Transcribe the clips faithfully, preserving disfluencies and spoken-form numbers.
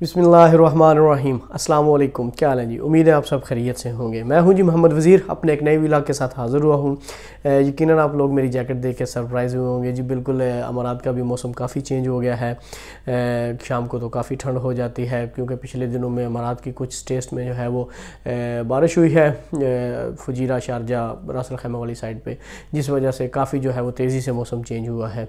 बिस्मिल्लाहिर्रहमानिर्रहीम, अस्सलाम वालेकुम। क्या हाल है जी? उम्मीद है आप सब खैरियत से होंगे। मैं हूं जी मोहम्मद वज़ीर, अपने एक नए व्लॉग के साथ हाज़िर हुआ हूं। यकीनन आप लोग मेरी जैकेट देख के सरप्राइज़ हुए होंगे जी। बिल्कुल अमारात का भी मौसम काफ़ी चेंज हो गया है। ए, शाम को तो काफ़ी ठंड हो जाती है, क्योंकि पिछले दिनों में अमारात की कुछ स्टेट्स में जो है वो ए, बारिश हुई है, ए, फुजीरा, शारजा, रासल खैमा वाली साइड पर, जिस वजह से काफ़ी जो है वो तेज़ी से मौसम चेंज हुआ है।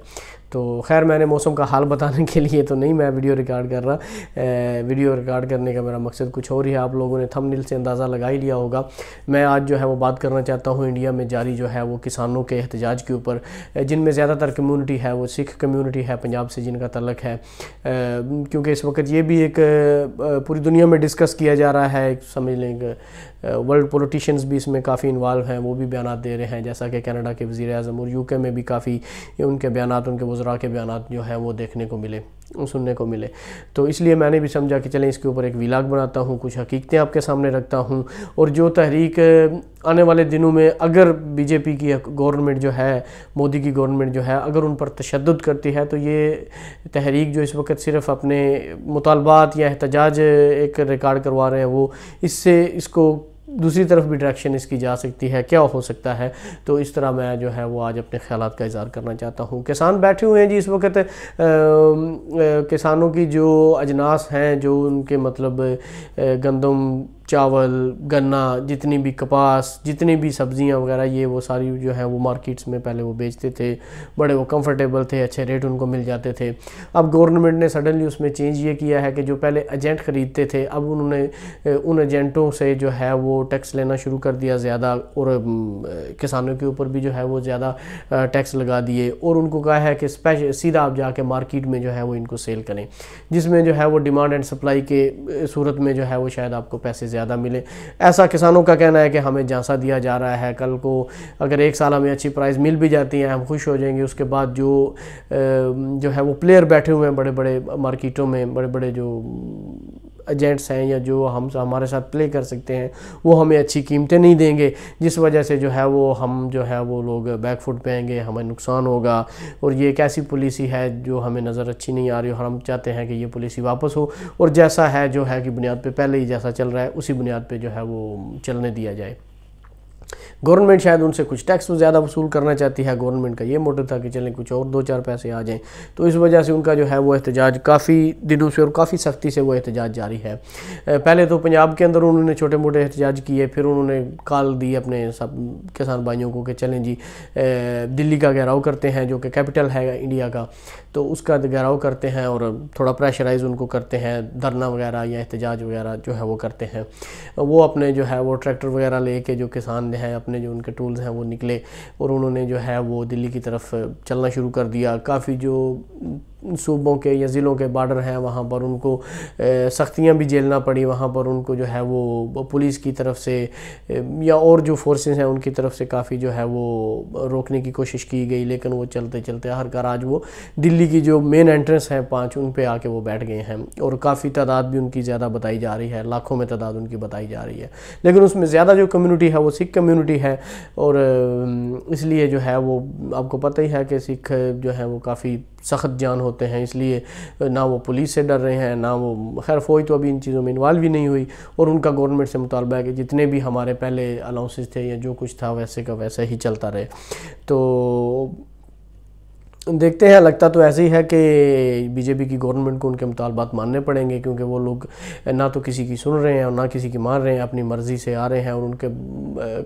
तो खैर मैंने मौसम का हाल बताने के लिए तो नहीं मैं वीडियो रिकॉर्ड कर रहा। वीडियो रिकॉर्ड करने का मेरा मकसद कुछ और ही है, आप लोगों ने थंबनेल से अंदाज़ा लगा ही लिया होगा। मैं आज जो है वो बात करना चाहता हूँ इंडिया में जारी जो है वो किसानों के एहतजाज के ऊपर, जिनमें ज़्यादातर कम्युनिटी है वो सिख कम्युनिटी है पंजाब से, जिनका तल्लक है। क्योंकि इस वक्त ये भी एक पूरी दुनिया में डिस्कस किया जा रहा है, एक समझ लें वर्ल्ड पॉलिटिशियंस भी इसमें काफ़ी इन्वॉल्व हैं, वो भी बयान दे रहे हैं, जैसा कि कनाडा के वज़ीर आज़म और यूके में भी काफ़ी उनके बयान, उनके वज़रा के बयान जो है वो देखने को मिले, सुनने को मिले। तो इसलिए मैंने भी समझा कि चलें इसके ऊपर एक व्लॉग बनाता हूं, कुछ हकीकतें आपके सामने रखता हूं, और जो तहरीक आने वाले दिनों में अगर बीजेपी की गवर्नमेंट जो है, मोदी की गवर्नमेंट जो है, अगर उन पर तशद्दुद करती है, तो ये तहरीक जो इस वक्त सिर्फ अपने मुतालबात या एहतजाज एक रिकॉर्ड करवा रहे हैं, वो इससे इसको दूसरी तरफ भी डायरेक्शन इसकी जा सकती है, क्या हो सकता है। तो इस तरह मैं जो है वो आज अपने ख्यालात का इज़हार करना चाहता हूँ। किसान बैठे हुए हैं जी इस वक्त, आ, आ, किसानों की जो अजनास हैं, जो उनके मतलब आ, गंदम, चावल, गन्ना, जितनी भी कपास, जितनी भी सब्जियां वगैरह, ये वो सारी जो है वो मार्केट्स में पहले वो बेचते थे, बड़े वो कंफर्टेबल थे, अच्छे रेट उनको मिल जाते थे। अब गवर्नमेंट ने सडनली उसमें चेंज ये किया है कि जो पहले एजेंट ख़रीदते थे, अब उन्होंने उन एजेंटों से जो है वो टैक्स लेना शुरू कर दिया ज़्यादा, और किसानों के ऊपर भी जो है वो ज़्यादा टैक्स लगा दिए, और उनको कहा है कि स्पेशल सीधा आप जाके मार्केट में जो है वो इनको सेल करें, जिसमें जो है वो डिमांड एंड सप्लाई के सूरत में जो है वो शायद आपको पैसे ज़्यादा मिले, ऐसा किसानों का कहना है कि हमें झांसा दिया जा रहा है। कल को अगर एक साल हमें अच्छी प्राइस मिल भी जाती है हम खुश हो जाएंगे, उसके बाद जो जो है वो प्लेयर बैठे हुए हैं बड़े बड़े मार्केटों में, बड़े बड़े जो एजेंट्स हैं या जो हम हमारे साथ प्ले कर सकते हैं, वो हमें अच्छी कीमतें नहीं देंगे, जिस वजह से जो है वो हम जो है वो लोग बैकफुट पे आएंगे, हमें नुकसान होगा। और ये एक ऐसी पॉलिसी है जो हमें नज़र अच्छी नहीं आ रही, और हम चाहते हैं कि ये पॉलिसी वापस हो, और जैसा है जो है कि बुनियाद पे पहले ही जैसा चल रहा है उसी बुनियाद पर जो है वो चलने दिया जाए। गवर्नमेंट शायद उनसे कुछ टैक्स ज़्यादा वसूल करना चाहती है, गवर्नमेंट का ये मोटिव था कि चलें कुछ और दो चार पैसे आ जाएं, तो इस वजह से उनका जो है वो एहतजाज काफ़ी दिनों से और काफ़ी सख्ती से वो एहतजाज जारी है। पहले तो पंजाब के अंदर उन्होंने छोटे मोटे एहतजाज किए, फिर उन्होंने कॉल दी अपने सब किसान भाइयों को कि चलें जी दिल्ली का घेराव करते हैं, जो कि कैपिटल है इंडिया का, तो उसका घेराव करते हैं और थोड़ा प्रेशराइज उनको करते हैं, धरना वगैरह या एहतजाज वगैरह जो है वो करते हैं। वो अपने जो है वो ट्रैक्टर वगैरह ले के जो किसान हैं अपने जो उनके टूल्स हैं वो निकले, और उन्होंने जो है वो दिल्ली की तरफ चलना शुरू कर दिया। काफ़ी जो सूबों के या ज़िलों के बॉर्डर हैं वहाँ पर उनको सख्तियाँ भी झेलना पड़ी, वहाँ पर उनको जो है वो पुलिस की तरफ से या और जो फोर्सेस हैं उनकी तरफ से काफ़ी जो है वो रोकने की कोशिश की गई, लेकिन वो चलते चलते हर कार आज वो दिल्ली की जो मेन एंट्रेंस हैं पाँच, उन पे आके वो बैठ गए हैं, और काफ़ी तादाद भी उनकी ज़्यादा बताई जा रही है, लाखों में तादाद उनकी बताई जा रही है, लेकिन उसमें ज़्यादा जो कम्यूनिटी है वो सिख कम्यूनिटी है। और इसलिए जो है वो आपको पता ही है कि सिख जो है वो काफ़ी सख्त जान होते हैं, इसलिए ना वो पुलिस से डर रहे हैं, ना वो खैर फौज तो अभी इन चीज़ों में इन्वॉल्व ही नहीं हुई, और उनका गवर्नमेंट से मुतालबा है कि जितने भी हमारे पहले अलाउंसेस थे या जो कुछ था वैसे का वैसा ही चलता रहे। तो देखते हैं, लगता तो ऐसे ही है कि बीजेपी की गवर्नमेंट को उनके मुतालबात मानने पड़ेंगे, क्योंकि वो लोग ना तो किसी की सुन रहे हैं और ना किसी की मान रहे हैं, अपनी मर्ज़ी से आ रहे हैं, और उनके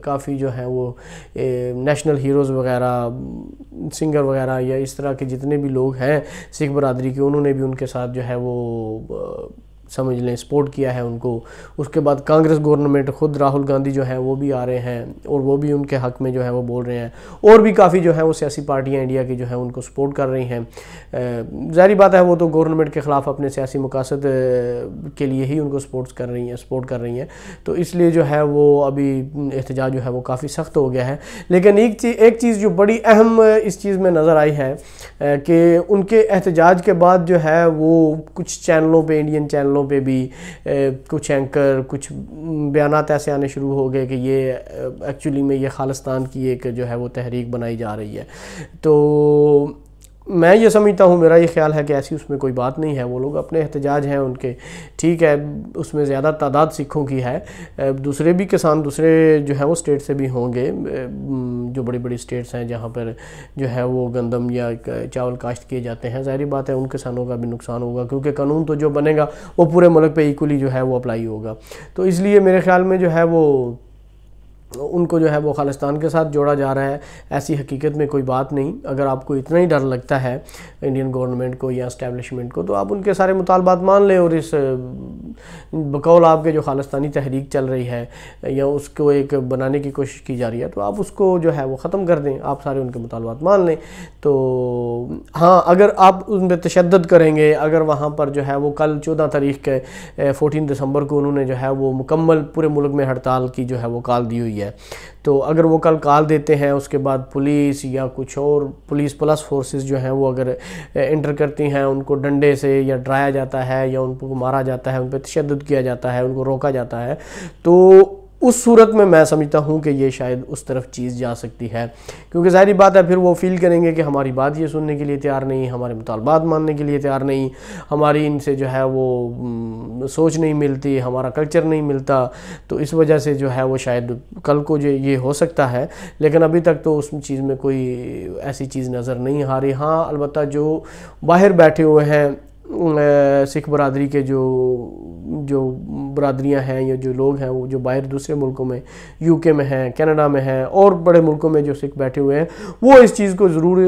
काफ़ी जो है वो नेशनल हीरोज़ वगैरह, सिंगर वगैरह या इस तरह के जितने भी लोग हैं सिख बरदरी के, उन्होंने भी उनके साथ जो है वो समझ लें सपोर्ट किया है उनको। उसके बाद कांग्रेस गवर्नमेंट, खुद राहुल गांधी जो है वो भी आ रहे हैं, और वो भी उनके हक़ में जो है वो बोल रहे हैं, और भी काफ़ी जो है वो सियासी पार्टियां इंडिया की जो है उनको सपोर्ट कर रही हैं। जाहिर बात है वो तो गवर्नमेंट के ख़िलाफ़ अपने सियासी मकासद के लिए ही उनको सपोर्ट कर रही हैं सपोर्ट कर रही हैं तो इसलिए जो है वो अभी एहतजाज जो है वो काफ़ी सख्त हो गया है। लेकिन एक चीज़ एक चीज़ जो बड़ी अहम इस चीज़ में नज़र आई है कि उनके एहतजाज के बाद जो है वो कुछ चैनलों पर, इंडियन चैनलों पे भी ए, कुछ एंकर, कुछ बयान ऐसे आने शुरू हो गए कि ये एक्चुअली में ये खालिस्तान की एक जो है वो तहरीक बनाई जा रही है। तो मैं ये समझता हूँ, मेरा ये ख्याल है कि ऐसी उसमें कोई बात नहीं है। वो लोग अपने एहतजाज हैं उनके, ठीक है, उसमें ज़्यादा तादाद सिखों की है। दूसरे भी किसान दूसरे जो है वो स्टेट से भी होंगे, जो बड़ी बड़ी स्टेट्स हैं जहाँ पर जो है वो गंदम या चावल काश्त किए जाते हैं, ज़ाहिर बात है उन किसानों का भी नुकसान होगा, क्योंकि कानून तो जो बनेगा वो पूरे मुल्क पर इक्वली जो है वो अप्लाई होगा। तो इसलिए मेरे ख्याल में जो है वो उनको जो है वो खालिस्तान के साथ जोड़ा जा रहा है। ऐसी हकीकत में कोई बात नहीं। अगर आपको इतना ही डर लगता है इंडियन गवर्नमेंट को या इस्टेब्लिशमेंट को, तो आप उनके सारे मुतालबात मान लें, और इस बकौल आपके जो खालिस्तानी तहरीक चल रही है या उसको एक बनाने की कोशिश की जा रही है, तो आप उसको जो है वो ख़त्म कर दें, आप सारे उनके मुतालबात मान लें। तो हाँ, अगर आप उन पर तशद्दद करेंगे, अगर वहाँ पर जो है वो कल चौदह तारीख के फोर्टीन दिसंबर को उन्होंने जो है वो मुकम्मल पूरे मुल्क में हड़ताल की जो है वो कॉल दी हुई है, तो अगर वो कल कॉल देते हैं, उसके बाद पुलिस या कुछ और पुलिस प्लस फोर्सेस जो हैं वो अगर एंटर करती हैं, उनको डंडे से या डराया जाता है या उनको मारा जाता है, उन पर तशद्दुद किया जाता है, उनको रोका जाता है, तो उस सूरत में मैं समझता हूं कि ये शायद उस तरफ चीज़ जा सकती है, क्योंकि ज़ाहिर बात है फिर वो फील करेंगे कि हमारी बात ये सुनने के लिए तैयार नहीं, हमारे मुतालबात मानने के लिए तैयार नहीं, हमारी इनसे जो है वो सोच नहीं मिलती, हमारा कल्चर नहीं मिलता। तो इस वजह से जो है वो शायद कल को जो ये हो सकता है, लेकिन अभी तक तो उस चीज़ में कोई ऐसी चीज़ नज़र नहीं आ रही। हाँ, अलबत्ता जो बाहर बैठे हुए हैं सिख बरादरी के जो जो बरादरियां हैं या जो लोग हैं वो जो बाहर दूसरे मुल्कों में, यूके में हैं, कनाडा में हैं और बड़े मुल्कों में जो सिख बैठे हुए हैं, वो इस चीज़ को ज़रूर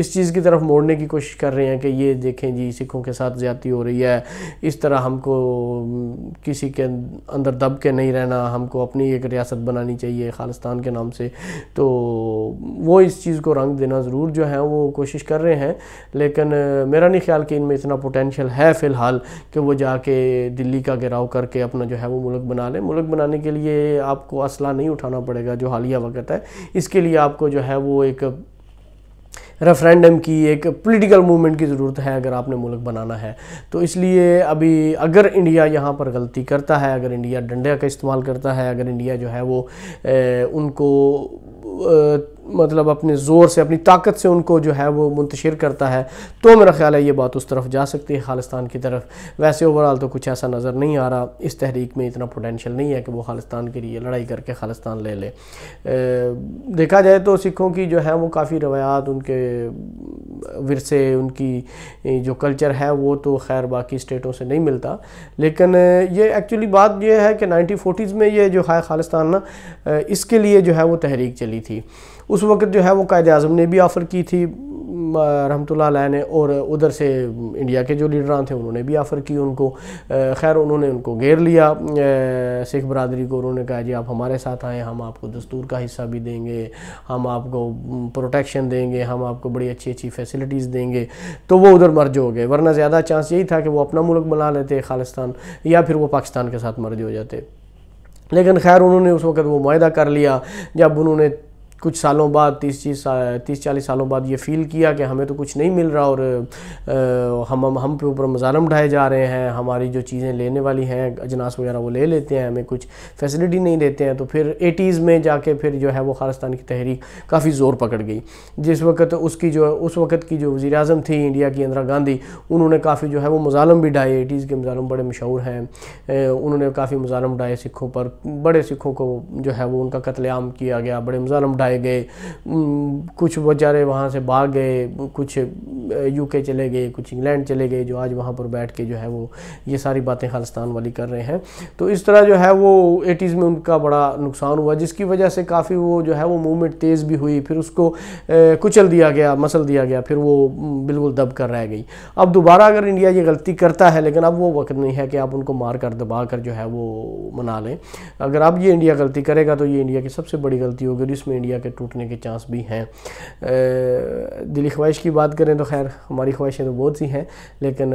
इस चीज़ की तरफ मोड़ने की कोशिश कर रहे हैं कि ये देखें जी सिखों के साथ ज़्यादती हो रही है, इस तरह हमको किसी के अंदर दब के नहीं रहना, हमको अपनी एक रियासत बनानी चाहिए खालिस्तान के नाम से। तो वो इस चीज़ को रंग देना ज़रूर जो है वो कोशिश कर रहे हैं, लेकिन मेरा नहीं ख्याल कि इनमें इतना पोटेंशियल है फ़िलहाल कि वो जाके दिल्ली का घेराव करके अपना जो है वो मुल्क बना ले। मुल्क बनाने के लिए आपको असला नहीं उठाना पड़ेगा जो हालिया वक्त है, इसके लिए आपको जो है वो एक रेफरेंडम की, एक पॉलिटिकल मूवमेंट की ज़रूरत है अगर आपने मुल्क बनाना है। तो इसलिए अभी अगर इंडिया यहाँ पर गलती करता है, अगर इंडिया डंडे का इस्तेमाल करता है, अगर इंडिया जो है वो ए, उनको ए, मतलब अपने ज़ोर से, अपनी ताकत से उनको जो है वो मुंतशिर करता है, तो मेरा ख्याल है ये बात उस तरफ जा सकती है, खालिस्तान की तरफ। वैसे ओवरऑल तो कुछ ऐसा नज़र नहीं आ रहा, इस तहरीक में इतना पोटेंशियल नहीं है कि वो खालिस्तान के लिए लड़ाई करके खालिस्तान ले ले। ए, देखा जाए तो सिखों की जो है वो काफ़ी रवायात, उनके विरसे, उनकी जो कल्चर है वो तो खैर बाकी स्टेटों से नहीं मिलता, लेकिन ये एक्चुअली बात यह है कि नाइनटीन फोटीज़ में ये जो है खालिस्तान ना, इसके लिए जो है वो तहरीक चली थी। उस वक्त जो है वो कायद-ए-आज़म ने भी ऑफ़र की थी रहमतुल्लाह अलैह ने, और उधर से इंडिया के जो लीडरान थे उन्होंने भी ऑफ़र की उनको, खैर उन्होंने उनको घेर लिया सिख बरादरी को। उन्होंने कहा जी आप हमारे साथ आएँ, हम आपको दस्तूर का हिस्सा भी देंगे, हम आपको प्रोटेक्शन देंगे, हम आपको बड़ी अच्छी अच्छी फैसिलिटीज़ देंगे। तो वो उधर मर्ज हो गए, वरना ज़्यादा चांस यही था कि वो अपना मुल्क बना लेते खालिस्तान, या फिर वो पाकिस्तान के साथ मर्ज हो जाते। लेकिन खैर उन्होंने उस वक्त वो मुआहदा कर लिया। जब उन्होंने कुछ सालों बाद, तीस चीज तीस चालीस सालों बाद ये फ़ील किया कि हमें तो कुछ नहीं मिल रहा और आ, हम हम हम पे ऊपर मज़ालम ढाए जा रहे हैं, हमारी जो चीज़ें लेने वाली हैं अजनास वगैरह वो ले लेते हैं, हमें कुछ फैसिलिटी नहीं देते हैं। तो फिर एटीज़ में जाके फिर जो है वो खालिस्तान की तहरीक काफ़ी ज़ोर पकड़ गई, जिस वक्त उसकी जो उस वक्त की जो वज़ीर आज़म थी इंडिया की, इंदिरा गांधी, उन्होंने काफ़ी जो है वो मज़ालम भी ढाए। एटीज़ के मज़ालम बड़े मशहूर हैं, उन्होंने काफ़ी मज़ालम ढाए सिखों पर, बड़े सिखों को जो है वो उनका कत्लेआम किया गया, बड़े मज़ालम गए, कुछ बेचारे वहाँ से भाग गए, कुछ यूके चले गए, कुछ इंग्लैंड चले गए, जो आज वहाँ पर बैठ के जो है वो ये सारी बातें खालिस्तान वाली कर रहे हैं। तो इस तरह जो है वो एटीज़ में उनका बड़ा नुकसान हुआ, जिसकी वजह से काफ़ी वो जो है वो मूवमेंट तेज़ भी हुई, फिर उसको कुचल दिया गया, मसल दिया गया, फिर वो बिल्कुल दब कर रह गई। अब दोबारा अगर इंडिया ये गलती करता है, लेकिन अब वो वक्त नहीं है कि आप उनको मार कर दबा कर जो है वो मना लें। अगर अब ये इंडिया गलती करेगा तो ये इंडिया की सबसे बड़ी गलती होगी, जिसमें इंडिया के टूटने के चांस भी हैं। दिली ख्वाहिश की बात करें तो खैर हमारी ख्वाहिशें तो बहुत सी हैं, लेकिन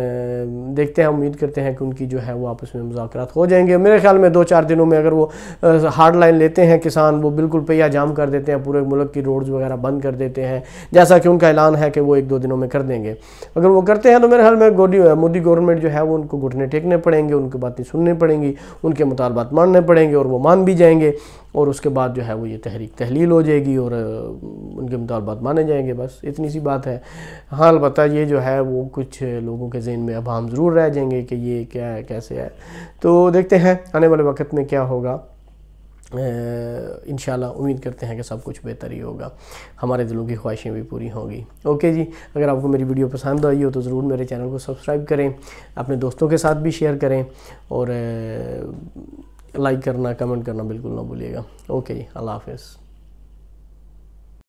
देखते हैं, उम्मीद करते हैं कि उनकी जो है वो आपस में मुज़ाकरात हो जाएंगे। मेरे ख्याल में दो चार दिनों में अगर वो हार्ड लाइन लेते हैं किसान, वो बिल्कुल पहिया जाम कर देते हैं, पूरे मुल्क की रोड्स वगैरह बंद कर देते हैं, जैसा कि उनका ऐलान है कि वो एक दो दिनों में कर देंगे। अगर वो करते हैं तो मेरे ख्याल में मोदी गवर्नमेंट जो है वो उनको घुटने टेकने पड़ेंगे, उनकी बातें सुननी पड़ेंगी, उनके मुतालबात मानने पड़ेंगे, और वो मान भी जाएंगे, और उसके बाद जो है वो ये तहरीक तहलील हो जाएगी। रहेगी और उनके मुतालबात माने जाएंगे, बस इतनी सी बात है। हाँ अलबत्ता ये जो है वो कुछ लोगों के जहन में अब हम ज़रूर रह जाएंगे कि ये क्या है कैसे है, तो देखते हैं आने वाले वक्त में क्या होगा। इंशाल्लाह उम्मीद करते हैं कि सब कुछ बेहतर ही होगा, हमारे दिलों की ख्वाहिशें भी पूरी होंगी। ओके जी, अगर आपको मेरी वीडियो पसंद आई हो तो ज़रूर मेरे चैनल को सब्सक्राइब करें, अपने दोस्तों के साथ भी शेयर करें और लाइक करना कमेंट करना बिल्कुल ना भूलिएगा। ओके जी, अल्लाह हाफ़िज़।